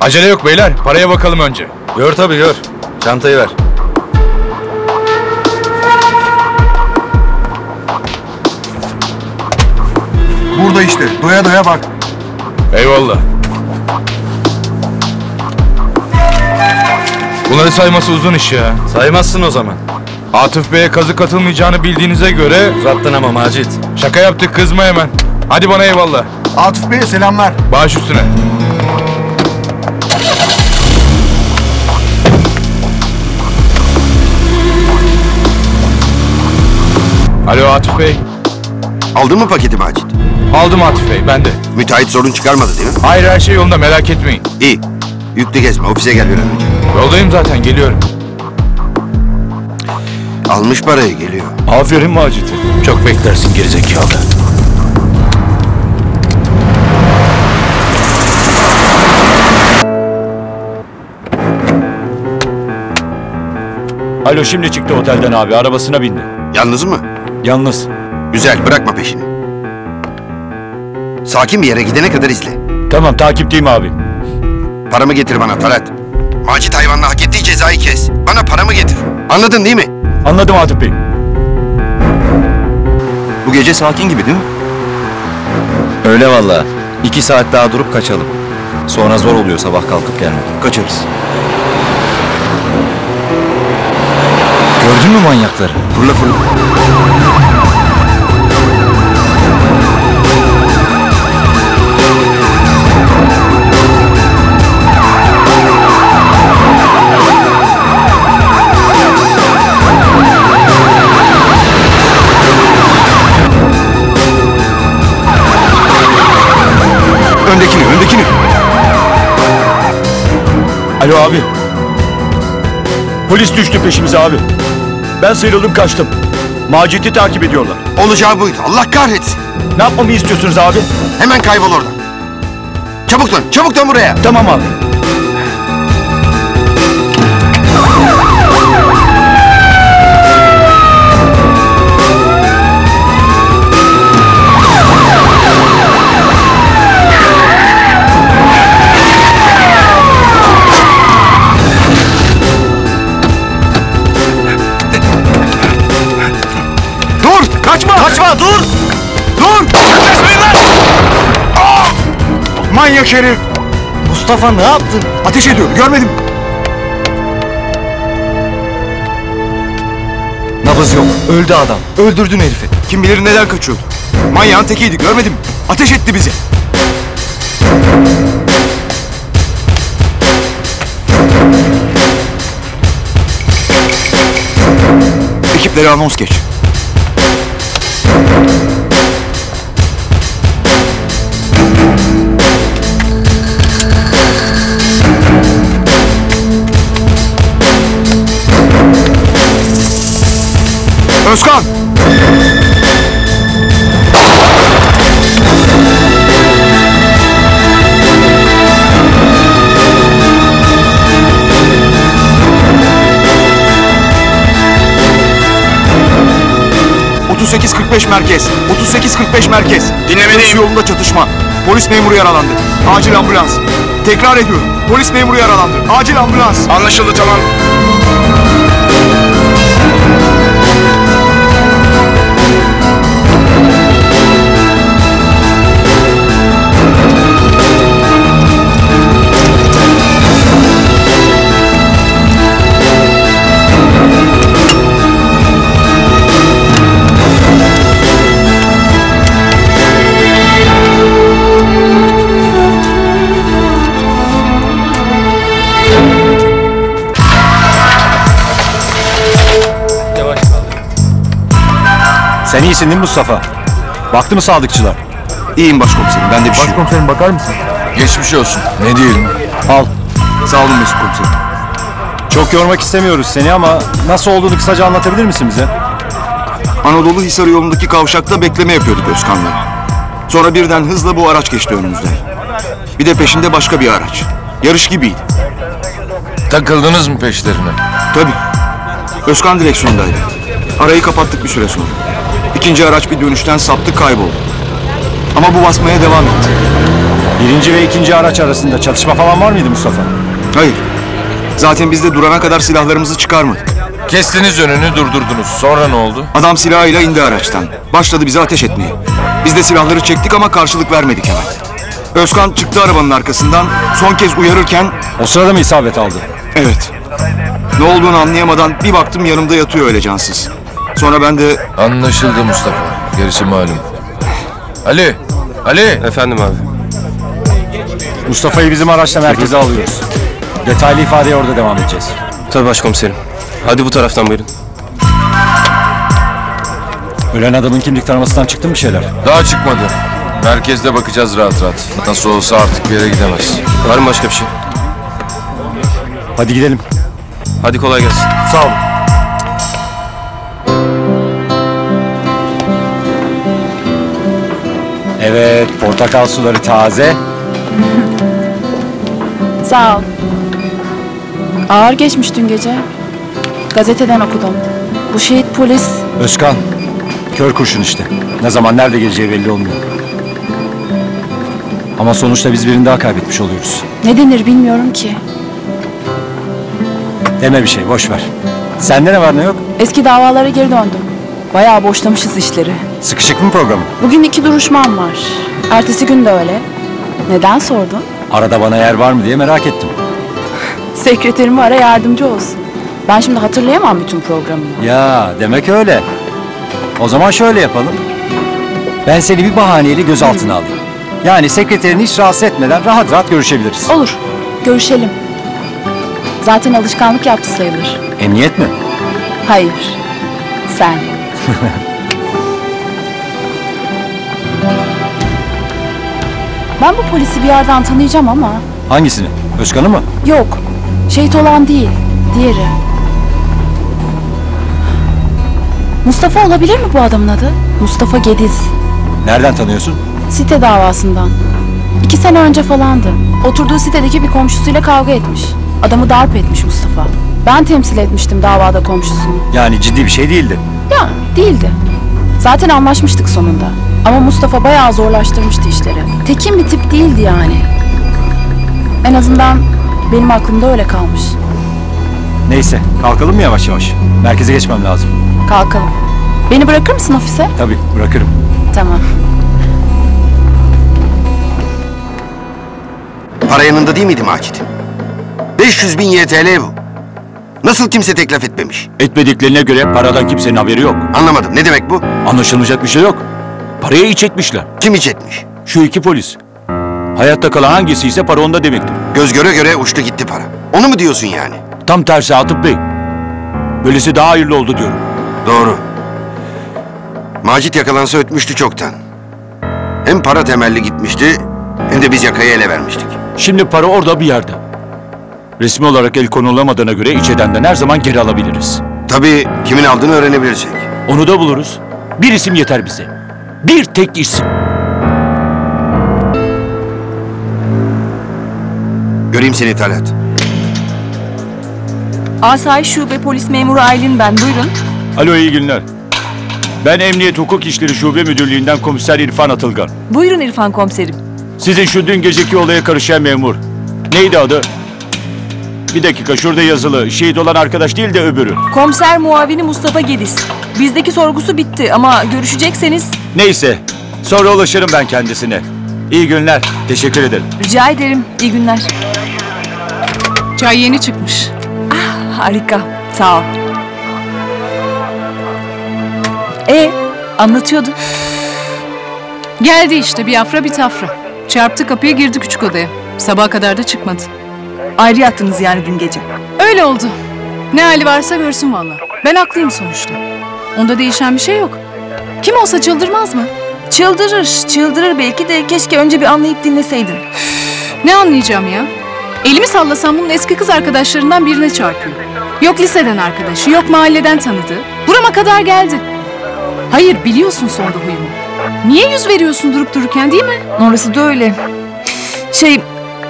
Acele yok beyler, paraya bakalım önce. Gör tabii gör, çantayı ver. Burada işte, doya doya bak. Eyvallah. Bunları sayması uzun iş ya. Saymazsın o zaman. Atıf Bey'e kazık atılmayacağını bildiğinize göre... Uzattın ama Macit. Şaka yaptık, kızma hemen. Hadi bana eyvallah. Atıf Bey'e selamlar. Baş üstüne. Alo Atıf Bey. Aldın mı paketi Macit? Aldım Atıf Bey, ben de. Müteahhit sorun çıkarmadı değil mi? Hayır, her şey yolunda, merak etmeyin. İyi. Yükle gezme, ofise gel bir an önce. Yoldayım zaten, geliyorum. Almış parayı, geliyor. Aferin Macit'e. Çok beklersin gerizekalı. Alo, şimdi çıktı otelden abi, arabasına bindi. Yalnız mı? Yalnız. Güzel, bırakma peşini. Sakin bir yere gidene kadar izle. Tamam, takipteyim abi. Paramı getir bana Ferhat. Macit hayvanla hak ettiği cezayı kes. Bana paramı getir. Anladın değil mi? Anladım Atıf Bey. Bu gece sakin gibi değil mi? Öyle vallahi. 2 saat daha durup kaçalım. Sonra zor oluyor sabah kalkıp gelmek. Kaçarız. Gördün mü manyakları? Fırla fırla. Öndekini. Alo abi. Polis düştü peşimize abi. Ben sıyrıldım kaçtım. Macit'i takip ediyorlar. Olacağı buydu. Allah kahretsin. Ne yapmamı istiyorsunuz abi? Hemen kaybol oradan. Çabuk dön buraya. Tamam abi. Kaçma, dur! Dur! Kaçmayın lan! Aa! Manyak herif! Mustafa ne yaptın? Ateş ediyor, görmedim. Nabız yok, öldü adam. Öldürdün herifi. Kim bilir neler kaçıyordu. Manyağın tekiydi, görmedim. Ateş etti bizi. Ekiplere anons geç. Özkan! ...38-45 merkez. Dinlemedeyim. Yolunda çatışma. Polis memuru yaralandı. Acil ambulans. Tekrar ediyorum. Polis memuru yaralandı. Acil ambulans. Anlaşıldı, tamam. Sen iyisin değil mi Mustafa? Baktı mı sadıkçılar? İyiyim başkomiserim, bende bir şey yok. Başkomiserim bakar mısın? Geçmiş olsun. Ne diyelim? Al. Sağ olun Mesut komiserim. Çok yormak istemiyoruz seni ama nasıl olduğunu kısaca anlatabilir misin bize? Anadolu Hisarı yolundaki kavşakta bekleme yapıyorduk Özkan'la. Sonra birden hızla bu araç geçti önümüzden. Bir de peşinde başka bir araç. Yarış gibiydi. Takıldınız mı peşlerine? Tabii. Özkan direksiyondaydı. Arayı kapattık bir süre sonra. İkinci araç bir dönüşten saptı, kayboldu. Ama bu basmaya devam etti. Birinci ve ikinci araç arasında çatışma falan var mıydı Mustafa? Hayır. Zaten biz de durana kadar silahlarımızı çıkarmadık. Kestiniz önünü, durdurdunuz. Sonra ne oldu? Adam silahıyla indi araçtan. Başladı bize ateş etmeye. Biz de silahları çektik ama karşılık vermedik hemen. Özkan çıktı arabanın arkasından. Son kez uyarırken... O sırada mı isabet aldı? Evet. Ne olduğunu anlayamadan bir baktım yanımda yatıyor öyle cansız. Sonra ben de... Anlaşıldı Mustafa. Gerisi malum. Ali! Ali! Efendim abi. Mustafa'yı bizim araçtan merkeze alıyoruz. Detaylı ifadeye orada devam edeceğiz. Tabii başkomiserim. Hadi bu taraftan buyurun. Ölen adamın kimlik taramasından çıktı mı bir şeyler? Daha çıkmadı. Merkezde bakacağız rahat rahat. Nasıl olsa artık bir yere gidemez. Var mı başka bir şey? Hadi gidelim. Hadi kolay gelsin. Sağ olun. Evet, portakal suları taze. Sağ ol. Ağır geçmiş dün gece. Gazeteden okudum. Bu şehit polis... Özkan, kör kurşun işte. Ne zaman, nerede geleceği belli olmuyor. Ama sonuçta biz birini daha kaybetmiş oluyoruz. Ne denir bilmiyorum ki. Deme bir şey, boş ver. Sende ne var ne yok? Eski davalara geri döndüm. Bayağı boşlamışız işleri. Sıkışık mı programı? Bugün 2 duruşmam var. Ertesi gün de öyle. Neden sordun? Arada bana yer var mı diye merak ettim. Sekreterimi ara, yardımcı olsun. Ben şimdi hatırlayamam bütün programını. Ya demek öyle. O zaman şöyle yapalım. Ben seni bir bahaneyle gözaltına alayım. Yani sekreterini hiç rahatsız etmeden rahat rahat görüşebiliriz. Olur, görüşelim. Zaten alışkanlık yaptı sayılır. Emniyet mi? Hayır, sen. Ben bu polisi bir yerden tanıyacağım ama... Hangisini? Özkan'ı mı? Yok, şehit olan değil, diğeri. Mustafa olabilir mi bu adamın adı? Mustafa Gediz. Nereden tanıyorsun? Site davasından. 2 sene önce falandı. Oturduğu sitedeki bir komşusuyla kavga etmiş. Adamı darp etmiş Mustafa. Ben temsil etmiştim davada komşusunu. Yani ciddi bir şey değildi. Ya değildi. Zaten anlaşmıştık sonunda. Ama Mustafa bayağı zorlaştırmıştı işleri. Tekin bir tip değildi yani. En azından benim aklımda öyle kalmış. Neyse, kalkalım mı yavaş yavaş? Merkeze geçmem lazım. Kalkalım. Beni bırakır mısın ofise? Tabii, bırakırım. Tamam. Para yanında değil miydi Macit? 500.000 YTL bu. Nasıl kimse teklif etmemiş? Etmediklerine göre paradan kimsenin haberi yok. Anlamadım, ne demek bu? Anlaşılmayacak bir şey yok. Parayı iç etmişler. Kim iç etmiş? Şu 2 polis. Hayatta kalan hangisi ise para onda demektir. Göz göre göre uçtu gitti para. Onu mu diyorsun yani? Tam tersi Atıp Bey. Böylesi daha hayırlı oldu diyorum. Doğru. Macit yakalansa ötmüştü çoktan. Hem para temelli gitmişti, hem de biz yakayı ele vermiştik. Şimdi para orada bir yerde. Resmi olarak el konulamadığına göre iç edenden her zaman geri alabiliriz. Tabii kimin aldığını öğrenebilirsek. Onu da buluruz. Bir isim yeter bize. Bir tek isim. Göreyim seni Talat. Asayiş Şube Polis Memuru Aylin ben, buyurun. Alo, iyi günler. Ben Emniyet Hukuk İşleri Şube Müdürlüğü'nden Komiser İrfan Atılgan. Buyurun İrfan Komiserim. Sizin şu dün geceki olaya karışan memur. Neydi adı? Bir dakika, şurada yazılı. Şehit olan arkadaş değil de öbürü. Komiser muavini Mustafa Gediz. Bizdeki sorgusu bitti ama görüşecekseniz... Neyse, sonra ulaşırım ben kendisine. İyi günler, teşekkür ederim. Rica ederim, iyi günler. Çay yeni çıkmış. Harika, sağ ol. Anlatıyordu. Geldi işte, bir yafra bir tafra. Çarptı kapıya, girdi küçük odaya. Sabaha kadar da çıkmadı. Ayrı yattınız yani dün gece. Öyle oldu. Ne hali varsa görsün vallahi. Ben haklıyım sonuçta. Onda değişen bir şey yok. Kim olsa çıldırmaz mı? Çıldırır, çıldırır belki de keşke önce bir anlayıp dinleseydin. Ne anlayacağım ya? Elimi sallasam bunun eski kız arkadaşlarından birine çarpıyor. Yok liseden arkadaşı, yok mahalleden tanıdığı. Burama kadar geldi. Hayır, biliyorsun sonunda huyumu. Niye yüz veriyorsun durup dururken, değil mi? Orası da öyle.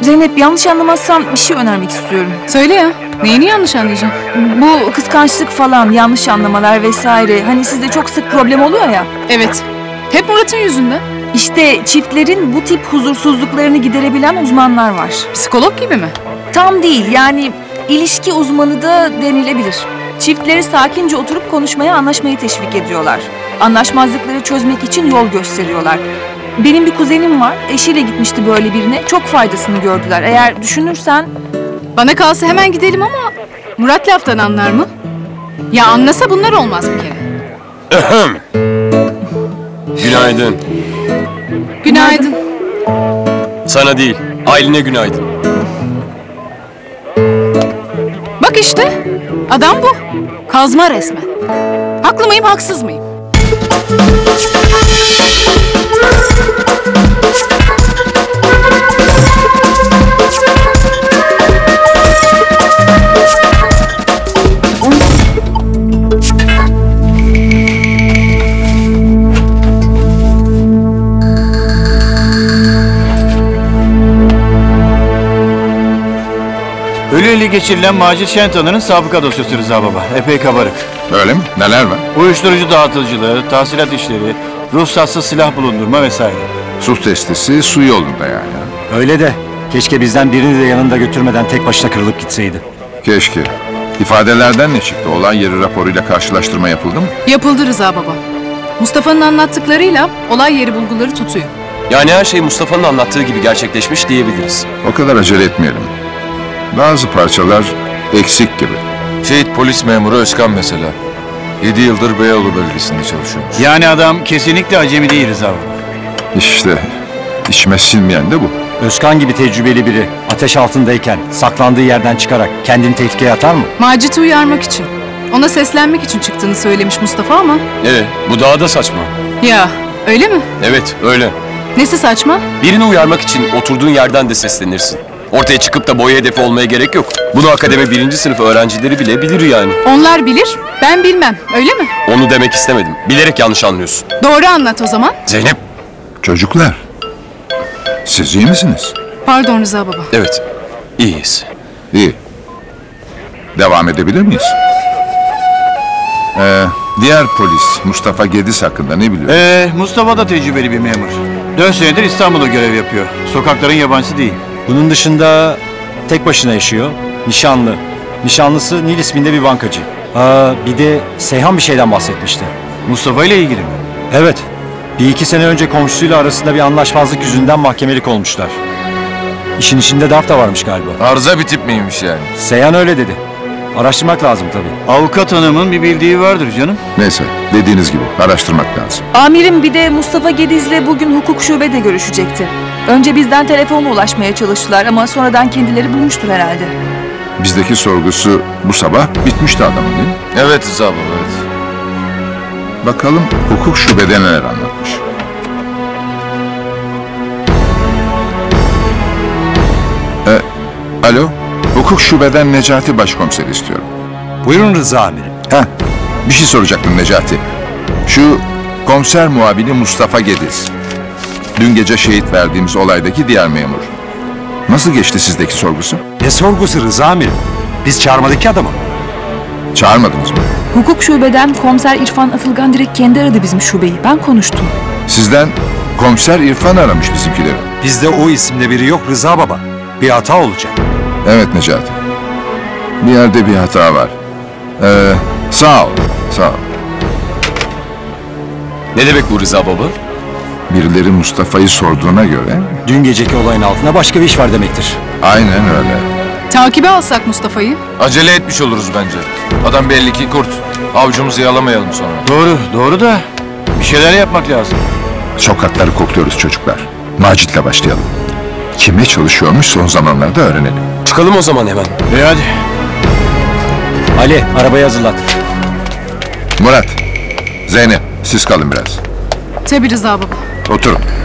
Zeynep, yanlış anlamazsan bir şey önermek istiyorum. Söyle ya, neyini yanlış anlayacağım? Bu kıskançlık falan, yanlış anlamalar vesaire. Hani sizde çok sık problem oluyor ya. Evet, hep Murat'ın yüzünden. İşte çiftlerin bu tip huzursuzluklarını giderebilen uzmanlar var. Psikolog gibi mi? Tam değil, yani ilişki uzmanı da denilebilir. Çiftleri sakince oturup konuşmaya, anlaşmayı teşvik ediyorlar. Anlaşmazlıkları çözmek için yol gösteriyorlar. Benim bir kuzenim var, eşiyle gitmişti böyle birine. Çok faydasını gördüler. Eğer düşünürsen... Bana kalsa hemen gidelim ama Murat laftan anlar mı? Ya anlasa bunlar olmaz bir kere. Günaydın. Günaydın. Sana değil, Aylin'e günaydın. Bak işte, adam bu. Kazma resmen. Haklı mıyım, haksız mıyım? Ölüyle geçirilen Macit Şentanır'ın sabıka dosyası Rıza Baba. Epey kabarık. Öyle mi? Neler var? Uyuşturucu dağıtıcılığı, tahsilat işleri, ruhsatsız silah bulundurma vesaire. Su testisi su yolunda yani. Öyle de. Keşke bizden birini de yanında götürmeden tek başına kırılıp gitseydi. Keşke. İfadelerden ne çıktı? Olay yeri raporuyla karşılaştırma yapıldı mı? Yapıldı Rıza Baba. Mustafa'nın anlattıklarıyla olay yeri bulguları tutuyor. Yani her şey Mustafa'nın anlattığı gibi gerçekleşmiş diyebiliriz. O kadar acele etmeyelim. Bazı parçalar eksik gibi. Şehit polis memuru Özkan mesela. 7 yıldır Beyoğlu bölgesinde çalışıyormuş. Yani adam kesinlikle acemi değil Rıza Baba. İşte içime sinmeyen de bu. Özkan gibi tecrübeli biri ateş altındayken saklandığı yerden çıkarak kendini tehlikeye atar mı? Macit'i uyarmak için. Ona seslenmek için çıktığını söylemiş Mustafa ama... bu daha da saçma. Ya öyle mi? Evet öyle. Nesi saçma? Birini uyarmak için oturduğun yerden de seslenirsin. Ortaya çıkıp da boya hedefi olmaya gerek yok. Bunu akademi 1. sınıf öğrencileri bile bilir yani. Onlar bilir, ben bilmem. Öyle mi? Onu demek istemedim. Bilerek yanlış anlıyorsun. Doğru anlat o zaman. Zeynep. Çocuklar. Siz iyi misiniz? Pardon Rıza Baba. Evet. İyiyiz. İyi. Devam edebilir miyiz? Diğer polis Mustafa Gediz hakkında ne biliyorsun? Mustafa da tecrübeli bir memur. 4 senedir İstanbul'da görev yapıyor. Sokakların yabancısı değil. Bunun dışında tek başına yaşıyor, nişanlı. Nişanlısı Nil isminde bir bankacı. Bir de Seyhan bir şeyden bahsetmişti. Mustafa ile ilgili mi? Evet. Bir 2 sene önce komşusuyla arasında bir anlaşmazlık yüzünden mahkemelik olmuşlar. İşin içinde darp da varmış galiba. Arıza bir tip miymiş yani? Seyhan öyle dedi. Araştırmak lazım tabii. Avukat hanımın bir bildiği vardır canım. Neyse, dediğiniz gibi araştırmak lazım. Amirim bir de Mustafa Gediz'le bugün hukuk şubede görüşecekti. Önce bizden telefonla ulaşmaya çalıştılar ama sonradan kendileri bulmuştur herhalde. Bizdeki sorgusu bu sabah bitmişti adamın değil mi? Evet Rıza Baba, evet. Bakalım hukuk şubede neler anlatmış. Alo? Hukuk şubeden Necati Başkomiser istiyorum. Buyurun Rıza amirim. Bir şey soracaktım Necati. Şu komiser muhabiri Mustafa Gediz. Dün gece şehit verdiğimiz olaydaki diğer memur. Nasıl geçti sizdeki sorgusu? Ne sorgusu Rıza amirim? Biz çağırmadık ki adamı. Çağırmadınız mı? Hukuk şubeden komiser İrfan Atılgan direkt kendi aradı bizim şubeyi. Ben konuştum. Sizden komiser İrfan aramış bizimkileri. Bizde o isimde biri yok Rıza Baba. Bir hata olacak. Evet Necati. Bir yerde bir hata var. Sağ ol. Sağ ol. Ne demek bu Rıza Baba? Birileri Mustafa'yı sorduğuna göre... Dün geceki olayın altında başka bir iş var demektir. Aynen öyle. Takibe alsak Mustafa'yı. Acele etmiş oluruz bence. Adam belli ki kurt. Avcumuzu yalamayalım sonra. Doğru, doğru da bir şeyler yapmak lazım. Sokakları kokluyoruz çocuklar. Macit'le başlayalım. Kime çalışıyormuş son zamanlarda öğrenelim. Çıkalım o zaman hemen. Hadi. Ali, arabayı hazırlat. Murat, Zeynep siz kalın biraz. Tabii Rıza Baba. Oturun.